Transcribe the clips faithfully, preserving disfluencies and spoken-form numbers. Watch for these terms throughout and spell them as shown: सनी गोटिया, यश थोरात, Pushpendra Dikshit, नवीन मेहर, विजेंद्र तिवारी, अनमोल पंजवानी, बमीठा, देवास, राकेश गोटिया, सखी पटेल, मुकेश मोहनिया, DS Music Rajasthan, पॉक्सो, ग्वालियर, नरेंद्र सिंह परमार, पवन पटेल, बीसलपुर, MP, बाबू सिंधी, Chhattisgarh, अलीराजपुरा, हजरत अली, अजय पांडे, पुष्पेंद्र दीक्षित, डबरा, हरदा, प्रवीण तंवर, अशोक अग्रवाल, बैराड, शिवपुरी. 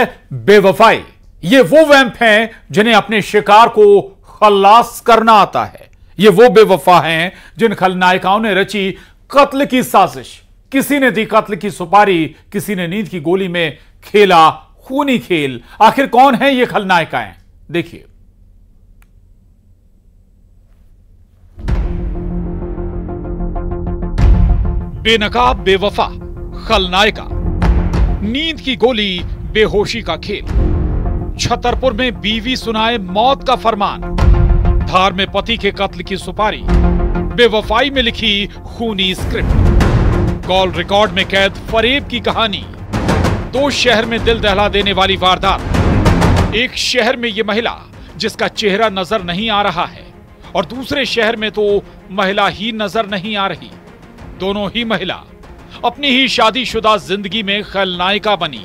बेवफाई, ये वो वैम्प हैं जिन्हें अपने शिकार को खलास करना आता है। ये वो बेवफा हैं जिन खलनायिकाओं ने रची कत्ल की साजिश। किसी ने दी कत्ल की सुपारी, किसी ने नींद की गोली में खेला खूनी खेल। आखिर कौन है ये खलनायिकाएं, देखिए। बेनकाब बेवफा खलनायिका, नींद की गोली, बेहोशी का खेल। छतरपुर में बीवी सुनाए मौत का फरमान, धार में पति के कत्ल की सुपारी, बेवफाई में लिखी खूनी स्क्रिप्ट, कॉल रिकॉर्ड में कैद फरेब की कहानी। दो शहर में दिल दहला देने वाली वारदात। एक शहर में ये महिला जिसका चेहरा नजर नहीं आ रहा है और दूसरे शहर में तो महिला ही नजर नहीं आ रही। दोनों ही महिला अपनी ही शादीशुदा जिंदगी में खलनायिका बनी।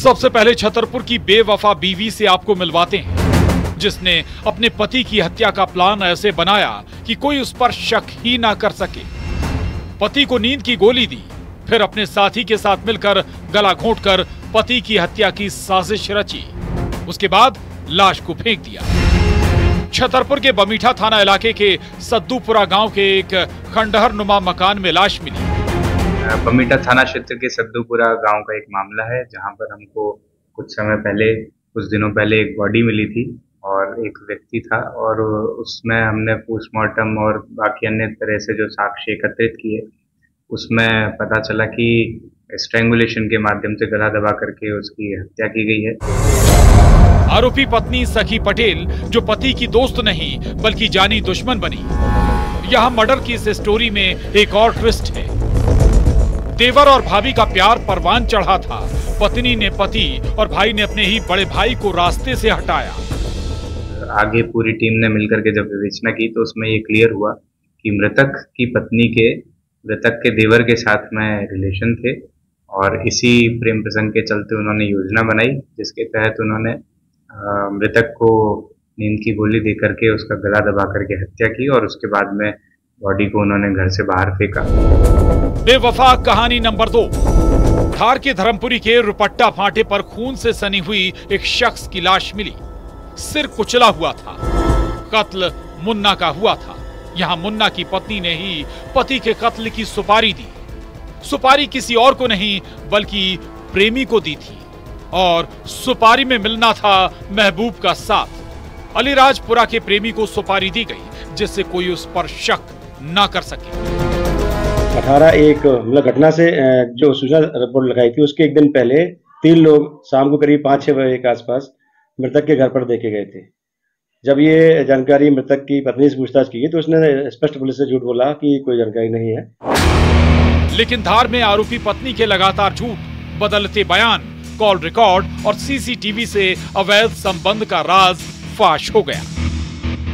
सबसे पहले छतरपुर की बेवफा बीवी से आपको मिलवाते हैं, जिसने अपने पति की हत्या का प्लान ऐसे बनाया कि कोई उस पर शक ही ना कर सके। पति को नींद की गोली दी, फिर अपने साथी के साथ मिलकर गला घोंटकर पति की हत्या की साजिश रची। उसके बाद लाश को फेंक दिया। छतरपुर के बमीठा थाना इलाके के सद्दूपुरा गांव के एक खंडहर नुमा मकान में लाश मिली। बमीठा थाना क्षेत्र के सद्दूपुरा गांव का एक मामला है, जहां पर हमको कुछ समय पहले कुछ दिनों पहले एक बॉडी मिली थी और एक व्यक्ति था, और उसमें हमने पोस्टमार्टम और बाकी अन्य तरह से जो साक्ष्य एकत्रित किए, उसमें पता चला कि स्ट्रैंगुलेशन के माध्यम से गला दबा करके उसकी हत्या की गई है। आरोपी पत्नी सखी पटेल, जो पति की दोस्त नहीं बल्कि जानी दुश्मन बनी। यहाँ मर्डर की इस स्टोरी में एक और ट्विस्ट है। देवर और भाभी का प्यार परवान चढ़ा था। पत्नी ने पति और भाई ने अपने ही बड़े भाई को रास्ते से हटाया। आगे पूरी टीम ने मिलकर के जब विवेचना की तो उसमें ये क्लियर हुआ कि मृतक की पत्नी के मृतक के देवर के साथ में रिलेशन थे, और इसी प्रेम प्रसंग के चलते उन्होंने योजना बनाई, जिसके तहत उन्होंने मृतक को नींद की गोली दे करके उसका गला दबा करके हत्या की, और उसके बाद में बॉडी को उन्होंने घर से बाहर फेंका। बेवफा कहानी नंबर दो। धार के धर्मपुरी के रुपट्टा फांटे पर खून से सनी हुई एक शख्स की लाश मिली। सिर कुचला हुआ था। कत्ल मुन्ना का हुआ था। यहाँ मुन्ना की पत्नी ने ही पति के कत्ल की सुपारी दी। सुपारी किसी और को नहीं बल्कि प्रेमी को दी थी, और सुपारी में मिलना था महबूब का साथ। अलीराजपुरा के प्रेमी को सुपारी दी गई, जिससे कोई उस पर शक ना कर सके। अठारह एक मतलब घटना से जो सूचना रिपोर्ट लगाई थी, उसके एक दिन पहले तीन लोग शाम को करीब पाँच छः बजे के आसपास मृतक के घर पर देखे गए थे। जब ये जानकारी मृतक की पत्नी से पूछताछ की तो उसने स्पष्ट पुलिस से झूठ बोला कि कोई जानकारी नहीं है। लेकिन धार में आरोपी पत्नी के लगातार झूठ, बदलते बयान, कॉल रिकॉर्ड और सीसीटीवी से अवैध संबंध का राज फाश हो गया।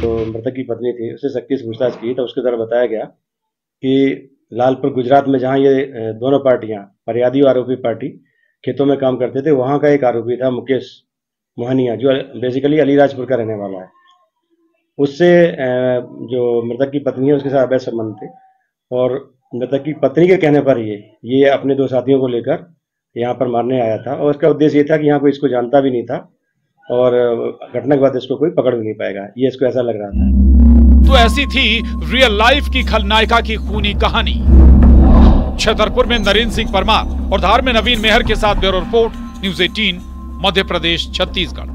तो मृतक की पत्नी थी, उससे सख्ती से पूछताछ की तो उसके द्वारा बताया गया कि लालपुर गुजरात में, जहां ये दोनों पार्टियां, फरियादी और आरोपी पार्टी, खेतों में काम करते थे, वहां का एक आरोपी था मुकेश मोहनिया, जो बेसिकली अलीराजपुर का रहने वाला है। उससे जो मृतक की पत्नी है उसके साथ अवैध संबंध थे, और मृतक की पत्नी के कहने पर ये ये अपने दो साथियों को लेकर यहाँ पर मारने आया था, और उसका उद्देश्य ये था कि यहाँ कोई इसको जानता भी नहीं था और घटना के बाद इसको कोई पकड़ भी नहीं पाएगा, ये इसको ऐसा लग रहा था। तो ऐसी थी रियल लाइफ की खलनायिका की खूनी कहानी। छतरपुर में नरेंद्र सिंह परमार और धार में नवीन मेहर के साथ ब्यूरो रिपोर्ट, न्यूज़ अठारह मध्य प्रदेश छत्तीसगढ़।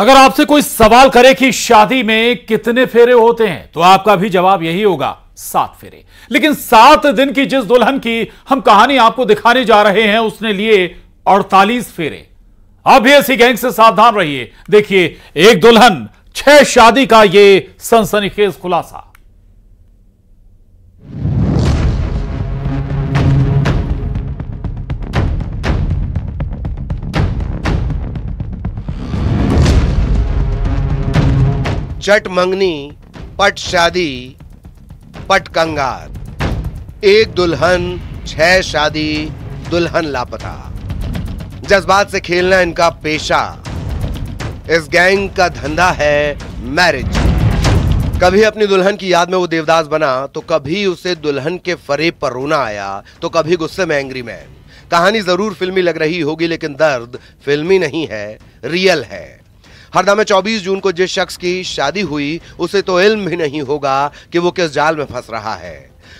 अगर आपसे कोई सवाल करे कि शादी में कितने फेरे होते हैं तो आपका भी जवाब यही होगा, सात फेरे। लेकिन सात दिन की जिस दुल्हन की हम कहानी आपको दिखाने जा रहे हैं उसने लिए अड़तालीस फेरे। आप भी ऐसी गैंग से सावधान रहिए। देखिए, एक दुल्हन छह शादी का ये सनसनीखेज खुलासा। चट मंगनी, पट शादी, पट कंगाल। एक दुल्हन छह शादी, दुल्हन लापता। जज्बात से खेलना इनका पेशा। इस गैंग का धंधा है मैरिज। कभी अपनी दुल्हन की याद में वो देवदास बना, तो कभी उसे दुल्हन के फरेब पर रोना आया, तो कभी गुस्से में एंग्री मैन। कहानी जरूर फिल्मी लग रही होगी, लेकिन दर्द फिल्मी नहीं है, रियल है। हरदा में चौबीस जून को जिस शख्स की शादी हुई, उसे तो इल्म भी नहीं होगा कि वो किस जाल में फंस रहा है।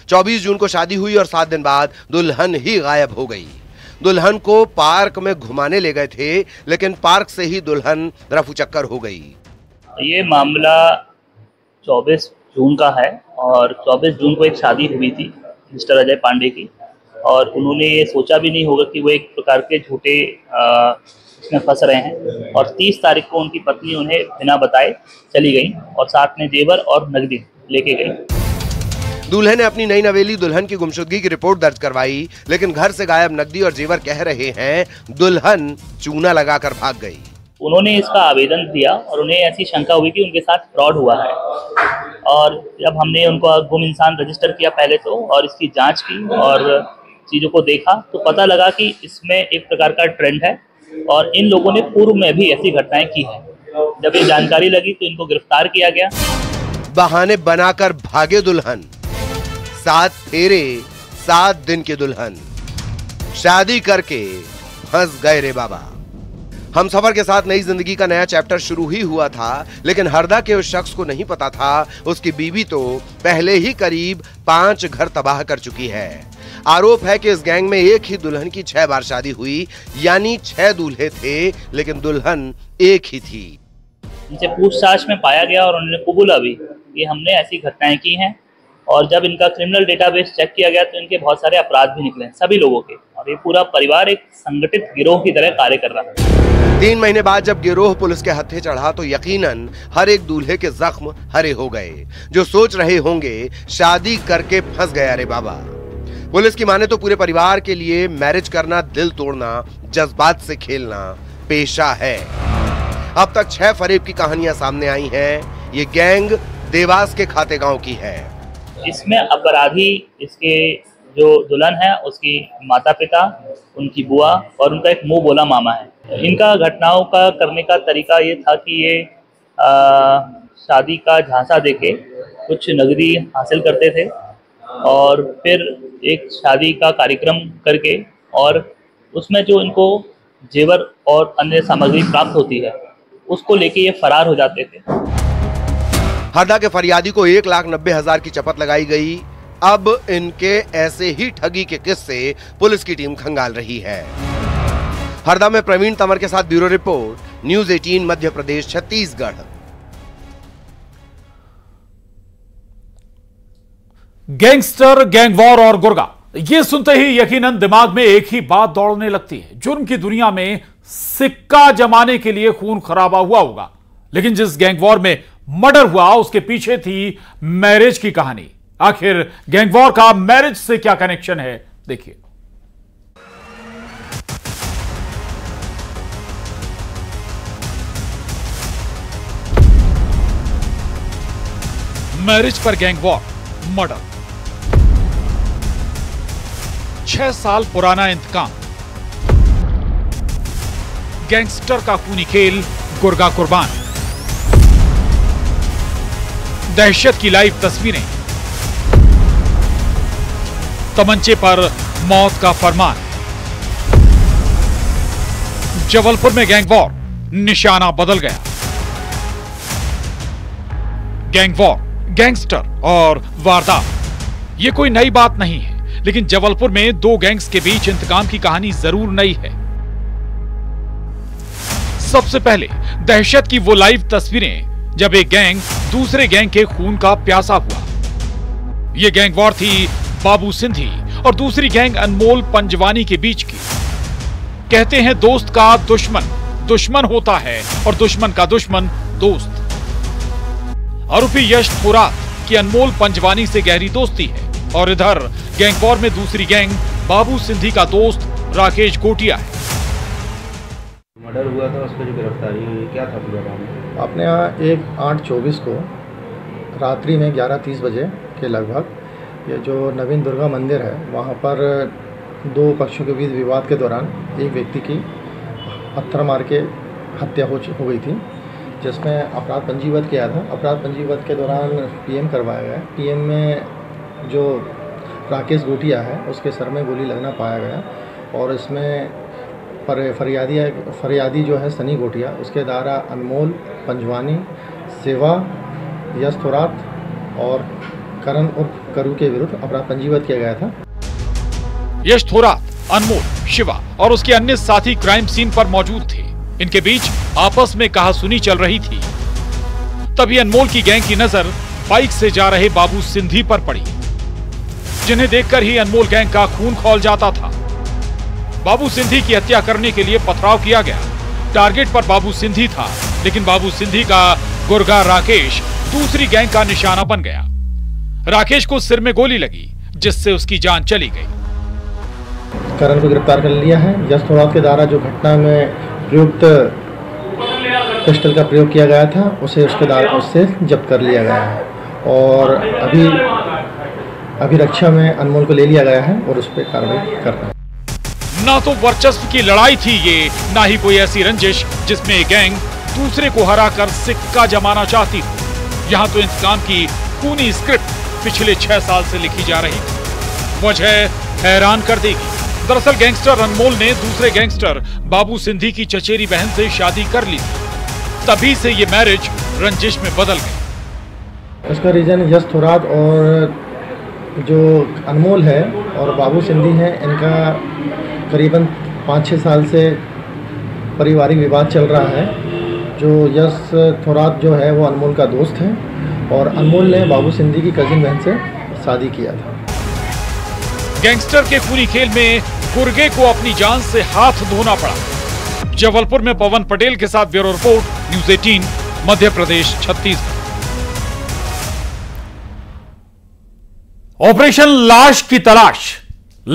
चौबीस जून को शादी हुई और सात दिन बाद दुल्हन ही गायब हो गई। दुल्हन को पार्क में घुमाने ले गए थे, लेकिन पार्क से ही दुल्हन रफू चक्कर हो गई। ये मामला चौबीस जून का है और चौबीस जून को एक शादी हुई थी मिस्टर अजय पांडे की, और उन्होंने ये सोचा भी नहीं होगा कि वो एक प्रकार के झूठे इसमें फंस रहे हैं। और तीस तारीख को उनकी पत्नी उन्हें बिना बताए चली गई और साथ में जेवर और नकदी लेके गई। दूल्हे ने अपनी नई नवेली दुल्हन की गुमशुदगी की रिपोर्ट दर्ज करवाई, लेकिन घर से गायब नकदी और जेवर कह रहे हैं दुल्हन चूना लगाकर भाग गई। उन्होंने इसका आवेदन दिया और उन्हें ऐसी शंका हुई कि उनके साथ फ्रॉड हुआ है, और जब हमने उनको गुम इंसान रजिस्टर किया पहले तो, और इसकी जांच की और चीज़ों को देखा, तो पता लगा कि इसमें एक प्रकार का ट्रेंड है और इन लोगों ने पूर्व में भी ऐसी घटनाएं की हैं। जब ये जानकारी लगी तो इनको गिरफ्तार किया गया। बहाने बनाकर भागे दुल्हन, सात फेरे सात दिन के दुल्हन, शादी करके फंस गए रे बाबा। हम सफर के साथ नई जिंदगी का नया चैप्टर शुरू ही हुआ था, लेकिन हरदा के उस शख्स को नहीं पता था उसकी बीवी तो पहले ही करीब पांच घर तबाह कर चुकी है। आरोप है कि इस गैंग में एक ही दुल्हन की छह बार शादी हुई, यानी छह दूल्हे थे, लेकिन दुल्हन एक ही थी। इनसे पूछताछ में पाया गया और उन्होंने कबूला भी कि हमने ऐसी घटनाएं की हैं, और जब इनका क्रिमिनल डेटाबेस चेक किया गया तो इनके बहुत सारे अपराध भी निकले सभी लोगों के, और ये पूरा परिवार एक संगठित गिरोह की तरह कार्य कर रहा है। तीन महीने बाद जब गिरोह पुलिस के हत्थे चढ़ा तो यकीनन हर एक दूल्हे के जख्म हरे हो गए, जो सोच रहे होंगे शादी करके फंस गया रे बाबा। पुलिस की माने तो पूरे परिवार के लिए मैरिज करना दिल तोड़ना, जज्बात से खेलना पेशा है। अब तक छह फरेब की कहानियां सामने आई हैं। ये गैंग देवास के खाते गाँव की है। इसमें अपराधी इसके जो दुल्हन है उसकी माता पिता, उनकी बुआ और उनका एक मुंह बोला मामा है। इनका घटनाओं का करने का तरीका ये था कि ये आ, शादी का झांसा देके कुछ नगदी हासिल करते थे और फिर एक शादी का कार्यक्रम करके, और उसमें जो इनको जेवर और अन्य सामग्री प्राप्त होती है उसको लेके ये फरार हो जाते थे। हरदा के फरियादी को एक लाख नब्बे हजार की चपत लगाई गई। अब इनके ऐसे ही ठगी के किस्से पुलिस की टीम खंगाल रही है। हरदा में प्रवीण तंवर के साथ ब्यूरो रिपोर्ट, न्यूज़ अठारह मध्य प्रदेश छत्तीसगढ़। गैंगस्टर, गैंगवार और गुर्गा, ये सुनते ही यकीनन दिमाग में एक ही बात दौड़ने लगती है। जुर्म की दुनिया में सिक्का जमाने के लिए खून खराबा हुआ होगा, लेकिन जिस गैंगवार में मर्डर हुआ उसके पीछे थी मैरिज की कहानी। आखिर गैंगवॉर का मैरिज से क्या कनेक्शन है, देखिए। मैरिज पर गैंगवॉर, मर्डर, छह साल पुराना इंतकाम, गैंगस्टर का खूनी खेल, गुर्गा कुर्बान, दहशत की लाइव तस्वीरें, तमंचे पर मौत का फरमान। जबलपुर में गैंगवॉर, निशाना बदल गया। गैंगवॉर, गैंगस्टर और वारदात, ये कोई नई बात नहीं है, लेकिन जबलपुर में दो गैंग्स के बीच इंतकाम की कहानी जरूर नई है। सबसे पहले दहशत की वो लाइव तस्वीरें जब एक गैंग दूसरे गैंग के खून का प्यासा हुआ। यह गैंगवॉर थी बाबू सिंधी और दूसरी गैंग अनमोल पंजवानी के बीच की। कहते हैं दोस्त का दुश्मन दुश्मन होता है और दुश्मन का दुश्मन दोस्त। आरोपी यश थोरात की अनमोल पंजवानी से गहरी दोस्ती है, और इधर गैंगवॉर में दूसरी गैंग बाबू सिंधी का दोस्त राकेश गोटिया है। मर्डर हुआ था, उसकी जो गिरफ्तारी हुई, क्या था पूरा मामला? अपने यहाँ एक आठ चौबीस को रात्रि में ग्यारह तीस बजे के लगभग ये जो नवीन दुर्गा मंदिर है वहाँ पर दो पक्षों के बीच विवाद के दौरान एक व्यक्ति की पत्थर मार के हत्या हो हो गई थी, जिसमें अपराध पंजीबद्ध किया था। अपराध पंजीबद्ध के दौरान पीएम करवाया गया। पीएम में जो राकेश गोटिया है उसके सर में गोली लगना पाया गया और इसमें पर फरियादी फरियादी जो है सनी गोटिया, उसके द्वारा अनमोल पंजवानी, सेवा यश थोरात और करण उर्फ करू के विरुद्ध अपराध पंजीबद्ध किया गया था। यश थोरात, अनमोल, शिवा और उसके अन्य साथी क्राइम सीन पर मौजूद थे। इनके बीच आपस में कहासुनी चल रही थी। तभी अनमोल की गैंग की नजर बाइक से जा रहे बाबू सिंधी पर पड़ी, जिन्हें देखकर ही अनमोल गैंग का खून खौल जाता था। बाबू सिंधी की हत्या करने के लिए पथराव किया गया। टारगेट पर बाबू सिंधी था, लेकिन बाबू सिंधी का गुर्गा राकेश दूसरी गैंग का निशाना बन गया। राकेश को सिर में गोली लगी, जिससे उसकी जान चली गई। करण को गिरफ्तार कर लिया है। यश थोरात के द्वारा जो घटना में प्रयुक्त पिस्टल का प्रयोग किया गया था उसे उसके द्वारा उससे जब्त कर लिया गया है और अभी अभिरक्षा में अनमोल को ले लिया गया है और उस पर कार्रवाई कर रहे हैं। ना तो वर्चस्व की लड़ाई थी ये, ना ही कोई ऐसी रंजिश जिसमें गैंग दूसरे को हराकर सिक्का जमाना चाहती हो। यहाँ तो इंतकाम की खूनी स्क्रिप्ट पिछले छह साल से लिखी जा रही थी। वजह हैरान कर देगी। दरअसल गैंगस्टर अनमोल ने दूसरे गैंगस्टर बाबू सिंधी की चचेरी बहन से शादी कर ली, तभी से ये मैरिज रंजिश में बदल गई। इसका रीजन यश थोरात और जो अनमोल है और बाबू सिंधी हैं, इनका करीबन पाँच छः साल से पारिवारिक विवाद चल रहा है। जो यश थोरात जो है वो अनमोल का दोस्त है और अनमोल ने बाबू सिंधी की कजिन बहन से शादी किया था। गैंगस्टर के खूनी खेल में गुर्गे को अपनी जान से हाथ धोना पड़ा। जबलपुर में पवन पटेल के साथ ब्यूरो रिपोर्ट, न्यूज़ अठारह मध्य प्रदेश छत्तीसगढ़। ऑपरेशन लाश की तलाश।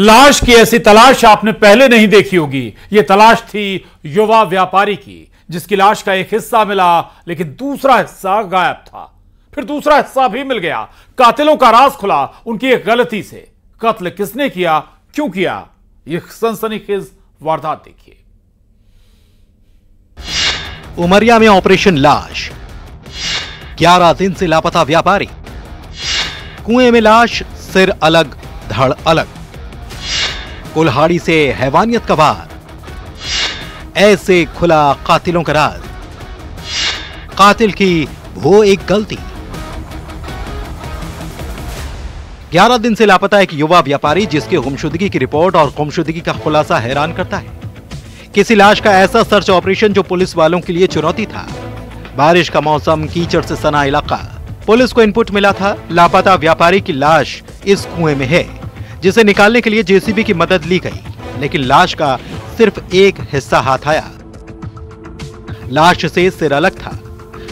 लाश की ऐसी तलाश आपने पहले नहीं देखी होगी। यह तलाश थी युवा व्यापारी की, जिसकी लाश का एक हिस्सा मिला लेकिन दूसरा हिस्सा गायब था। फिर दूसरा हिस्सा भी मिल गया। कातिलों का राज खुला उनकी एक गलती से। कत्ल किसने किया, क्यों किया, यह सनसनीखेज वारदात देखिए। उमरिया में ऑपरेशन लाश। ग्यारह दिन से लापता व्यापारी। कुएं में लाश, सिर अलग, धड़ अलग। कुल्हाड़ी से हैवानियत का वार। ऐसे खुला कातिलों का राज। कातिल की वो एक गलती। ग्यारह दिन से लापता एक युवा व्यापारी, जिसके गुमशुदगी की रिपोर्ट और गुमशुदगी का खुलासा हैरान करता है। किसी लाश का ऐसा सर्च ऑपरेशन जो पुलिस वालों के लिए चुनौती था। बारिश का मौसम, कीचड़ से सना इलाका। पुलिस को इनपुट मिला था, लापता व्यापारी की लाश इस कुएं में है, जिसे निकालने के लिए जेसीबी की मदद ली गई, लेकिन लाश का सिर्फ एक हिस्सा हाथ आया। लाश से सिर अलग था।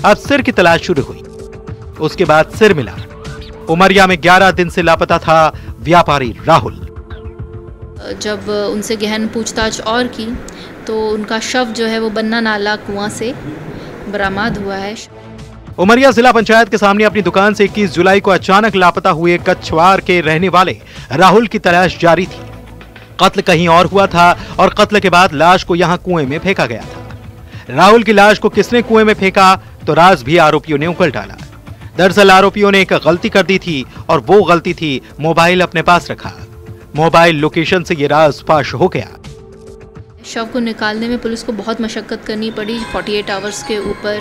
अब सिर की तलाश शुरू हुई, उसके बाद सिर मिला। उमरिया में ग्यारह दिन से लापता था व्यापारी राहुल। जब उनसे गहन पूछताछ और की तो उनका शव जो है वो बन्ना नाला कुआं से बरामद हुआ है। उमरिया जिला पंचायत के सामने अपनी दुकान से इक्कीस जुलाई को अचानक लापता हुए कछवार के रहने वाले राहुल की तलाश जारी थी। कत्ल कहीं और हुआ था और कत्ल के बाद लाश को यहाँ कुएं में फेंका गया था। राहुल की लाश को किसने कुएं में फेंका तो राज भी आरोपियों ने उगल डाला। दरअसल आरोपियों ने एक गलती कर दी थी और वो गलती थी मोबाइल अपने पास रखा। मोबाइल लोकेशन से ये राज फाश हो गया। शव को निकालने में पुलिस को बहुत मशक्कत करनी पड़ी। अड़तालीस आवर्स के ऊपर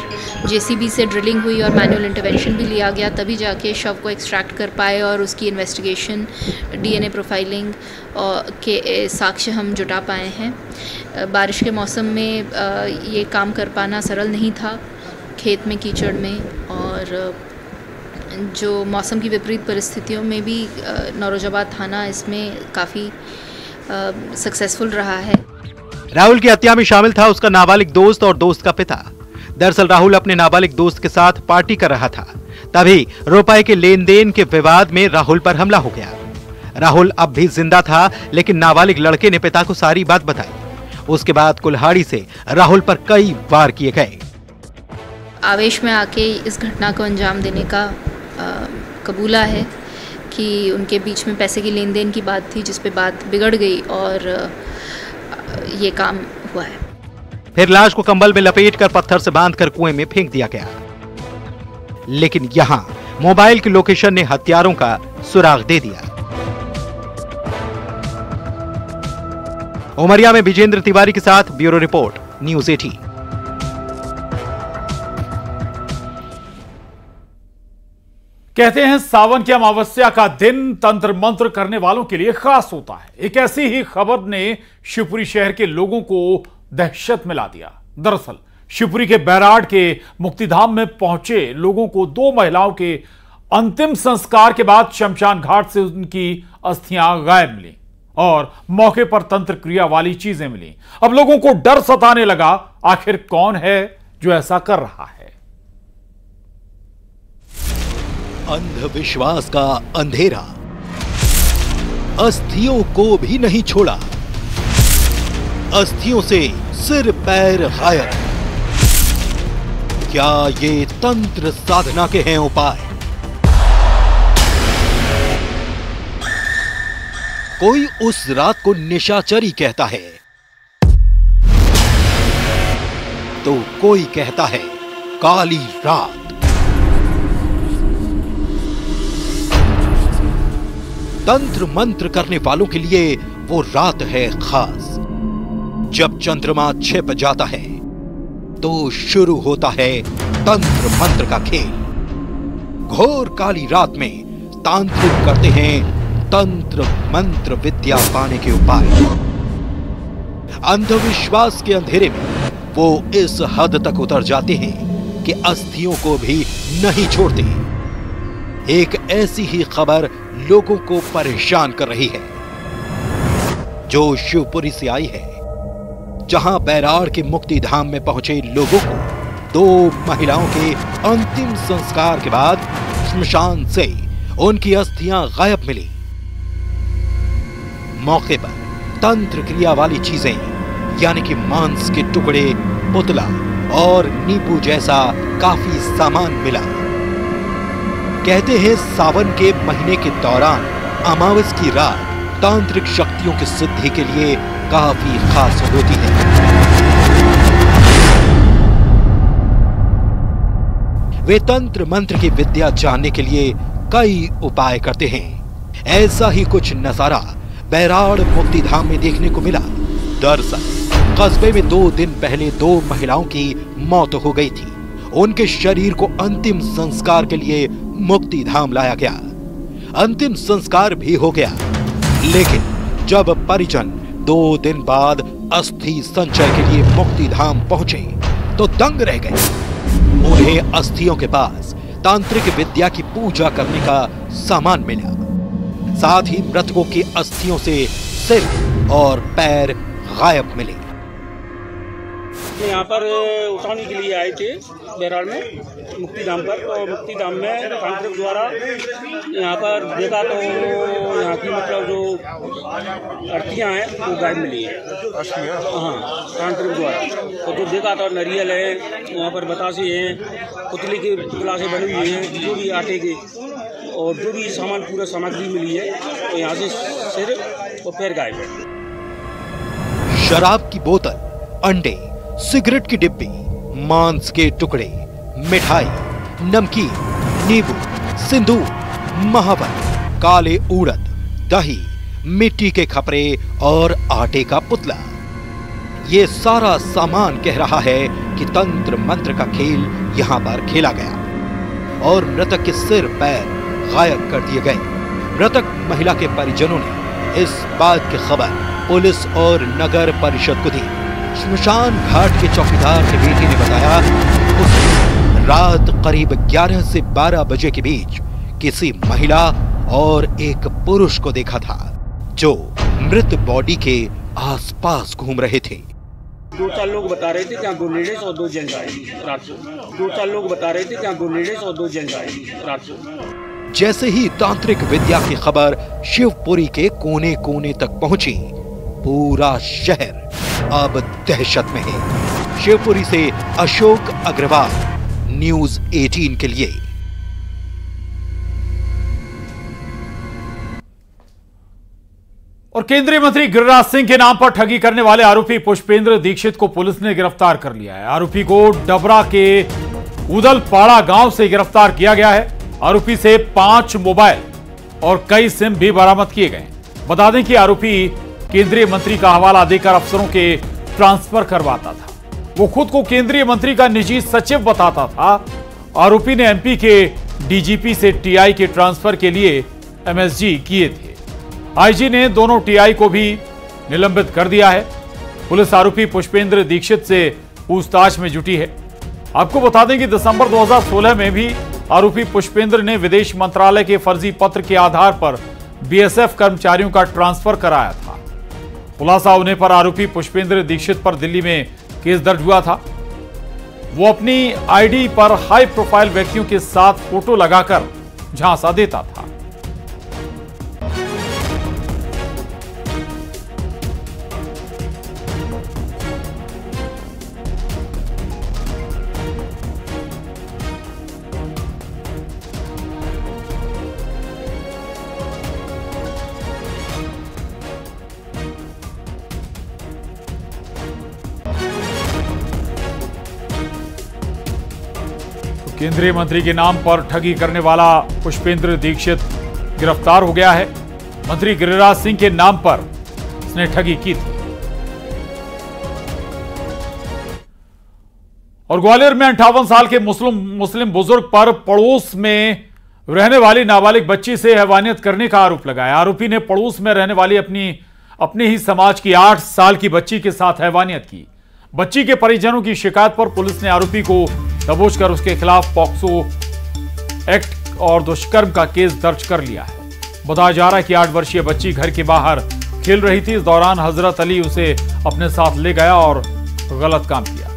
जेसीबी से ड्रिलिंग हुई और मैनुअल इंटरवेंशन भी लिया गया, तभी जाके शव को एक्सट्रैक्ट कर पाए और उसकी इन्वेस्टिगेशन, डीएनए प्रोफाइलिंग के साक्ष्य हम जुटा पाए हैं। बारिश के मौसम में ये काम कर पाना सरल नहीं था, खेत में, कीचड़ में, और जो मौसम की विपरीत परिस्थितियों में भी नौरोजाबाद थाना इसमें काफ़ी सक्सेसफुल रहा है। राहुल की हत्या में शामिल था उसका नाबालिग दोस्त और दोस्त का पिता। दरअसल राहुल अपने नाबालिग दोस्त के साथ पार्टी कर रहा था, तभी रुपए के लेन देन के विवाद में राहुल पर हमला हो गया। राहुल अब भी जिंदा था, लेकिन नाबालिग लड़के ने पिता को सारी बात बताई। उसके बाद कुल्हाड़ी से राहुल पर कई वार किए गए। आवेश में आके इस घटना को अंजाम देने का कबूला है कि उनके बीच में पैसे की लेन देन की बात थी, जिस पे बात बिगड़ गई और ये काम हुआ है। फिर लाश को कंबल में लपेटकर पत्थर से बांधकर कुएं में फेंक दिया गया। लेकिन यहां मोबाइल की लोकेशन ने हत्यारों का सुराग दे दिया। उमरिया में विजेंद्र तिवारी के साथ ब्यूरो रिपोर्ट, न्यूज़ अठारह। कहते हैं सावन की अमावस्या का दिन तंत्र मंत्र करने वालों के लिए खास होता है। एक ऐसी ही खबर ने शिवपुरी शहर के लोगों को दहशत में ला दिया। दरअसल शिवपुरी के बैराड के मुक्तिधाम में पहुंचे लोगों को दो महिलाओं के अंतिम संस्कार के बाद शमशान घाट से उनकी अस्थियां गायब मिली और मौके पर तंत्र क्रिया वाली चीजें मिली। अब लोगों को डर सताने लगा, आखिर कौन है जो ऐसा कर रहा है। अंधविश्वास का अंधेरा अस्थियों को भी नहीं छोड़ा। अस्थियों से सिर पैर हायर। क्या ये तंत्र साधना के हैं उपाय? कोई उस रात को निशाचरी कहता है तो कोई कहता है काली रात। तंत्र मंत्र करने वालों के लिए वो रात है खास। जब चंद्रमा छिप जाता है तो शुरू होता है तंत्र मंत्र का खेल। घोर काली रात में तांत्रिक करते हैं तंत्र मंत्र विद्या पाने के उपाय। अंधविश्वास के अंधेरे में वो इस हद तक उतर जाते हैं कि अस्थियों को भी नहीं छोड़ते। एक ऐसी ही खबर लोगों को परेशान कर रही है जो शिवपुरी से आई है, जहां बैराड़ के मुक्तिधाम में पहुंचे लोगों को दो महिलाओं के अंतिम संस्कार के बाद श्मशान से उनकी अस्थियां गायब मिली। मौके पर तंत्र क्रिया वाली चीजें यानी कि मांस के टुकड़े, पुतला और नींबू जैसा काफी सामान मिला। कहते हैं सावन के महीने के दौरान अमावस की रात तांत्रिक शक्तियों की सिद्धि के लिए काफी खास होती है। वे तंत्र मंत्र की विद्या जानने के लिए कई उपाय करते हैं। ऐसा ही कुछ नजारा बैराड़ मुक्तिधाम में देखने को मिला। दरअसल कस्बे में दो दिन पहले दो महिलाओं की मौत हो गई थी। उनके शरीर को अंतिम संस्कार के लिए मुक्ति धाम लाया गया। अंतिम संस्कार भी हो गया, लेकिन जब परिजन दो दिन बाद अस्थि संचय के लिए मुक्ति धाम पहुंचे तो दंग रह गए। उन्हें अस्थियों के पास तांत्रिक विद्या की पूजा करने का सामान मिला। साथ ही मृतकों की अस्थियों से सिर और पैर गायब मिले। यहाँ पर उठाने के लिए आए थे बैराड़ में मुक्तिधाम पर, तो मुक्तिधाम में तांत्रिक द्वारा यहाँ पर देखा तो यहाँ की मतलब जो अर्थियाँ हैं वो गायब मिली है। हाँ, तांत्रिक द्वारा तो जो देखा था नरियल है, वहाँ पर बतासे हैं, पुतली की पुतलासे बनी हुई हैं, जो भी आटे के और जो भी सामान पूरा सामग्री मिली है। तो यहाँ से सिर और पैर गायब है। शराब की बोतल, अंडे, सिगरेट की डिब्बी, मांस के टुकड़े, मिठाई, नमकीन, नींबू, सिंदूर, महावर, काले उड़द, दही, मिट्टी के खपरे और आटे का पुतला, ये सारा सामान कह रहा है कि तंत्र मंत्र का खेल यहाँ पर खेला गया और मृतक के सिर पैर गायब कर दिए गए। मृतक महिला के परिजनों ने इस बात की खबर पुलिस और नगर परिषद को दी। श्मशान घाट के चौकीदार के बेटे ने बताया, उस रात करीब ग्यारह से बारह बजे के बीच किसी महिला और एक पुरुष को देखा था जो मृत बॉडी के आसपास घूम रहे थे। दो चार लोग बता रहे थे कि दो लेडीज और दो जेंट्स आए रात को। दो चार लोग बता रहे थे कि दो लेडीज और दो जेंट्स आए रात को। जैसे ही तांत्रिक विद्या की खबर शिवपुरी के कोने कोने तक पहुंची, पूरा शहर अब दहशत में है। शिवपुरी से अशोक अग्रवाल, न्यूज़ अठारह के लिए। और केंद्रीय मंत्री गिरिराज सिंह के नाम पर ठगी करने वाले आरोपी पुष्पेंद्र दीक्षित को पुलिस ने गिरफ्तार कर लिया है। आरोपी को डबरा के उदलपाड़ा गांव से गिरफ्तार किया गया है। आरोपी से पांच मोबाइल और कई सिम भी बरामद किए गए। बता दें कि आरोपी केंद्रीय मंत्री का हवाला देकर अफसरों के ट्रांसफर करवाता था। वो खुद को केंद्रीय मंत्री का निजी सचिव बताता था। आरोपी ने एमपी के डीजीपी से टीआई के ट्रांसफर के लिए एमएसजी किए थे। आईजी ने दोनों टीआई को भी निलंबित कर दिया है। पुलिस आरोपी पुष्पेंद्र दीक्षित से पूछताछ में जुटी है। आपको बता दें कि दिसंबर दो हज़ार सोलह में भी आरोपी पुष्पेंद्र ने विदेश मंत्रालय के फर्जी पत्र के आधार पर बीएसएफ कर्मचारियों का ट्रांसफर कराया था। खुलासा होने पर आरोपी पुष्पेंद्र दीक्षित पर दिल्ली में केस दर्ज हुआ था। वो अपनी आईडी पर हाई प्रोफाइल व्यक्तियों के साथ फोटो लगाकर झांसा देता था। केंद्रीय मंत्री के नाम पर ठगी करने वाला पुष्पेंद्र दीक्षित गिरफ्तार हो गया है। मंत्री गिरिराज सिंह के नाम पर उसने ठगी की थी। और ग्वालियर में अंठावन साल के मुस्लिम मुस्लिम बुजुर्ग पर पड़ोस में रहने वाली नाबालिग बच्ची से हैवानियत करने का आरोप लगाया। आरोपी ने पड़ोस में रहने वाली अपनी अपने ही समाज की आठ साल की बच्ची के साथ हैवानियत की। बच्ची के परिजनों की शिकायत पर पुलिस ने आरोपी को दबोचकर उसके खिलाफ पॉक्सो एक्ट और दुष्कर्म का केस दर्ज कर लिया है। बताया जा रहा है कि आठ वर्षीय बच्ची घर के बाहर खेल रही थी। इस दौरान हजरत अली उसे अपने साथ ले गया और गलत काम किया।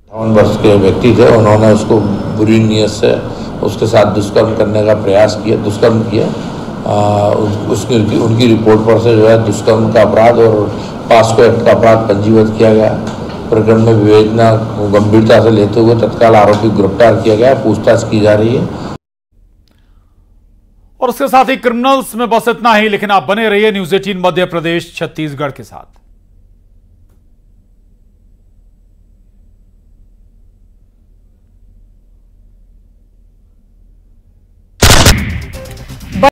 अठावन वर्ष के व्यक्ति थे, उन्होंने उसको बुरी नीयत से उसके साथ दुष्कर्म करने का प्रयास किया, दुष्कर्म किया। आ, उसकी उनकी रिपोर्ट पर से जो है दुष्कर्म का अपराध और पॉक्सो एक्ट का अपराध पंजीबद्ध किया गया। प्रकरण में विवेचना गंभीरता से लेते हुए तत्काल आरोपी गिरफ्तार किया गया। पूछताछ की जा रही है। और उसके साथ ही क्रिमिनल्स में बस इतना ही, लेकिन आप बने रहिए न्यूज़ अठारह मध्य प्रदेश छत्तीसगढ़ के साथ।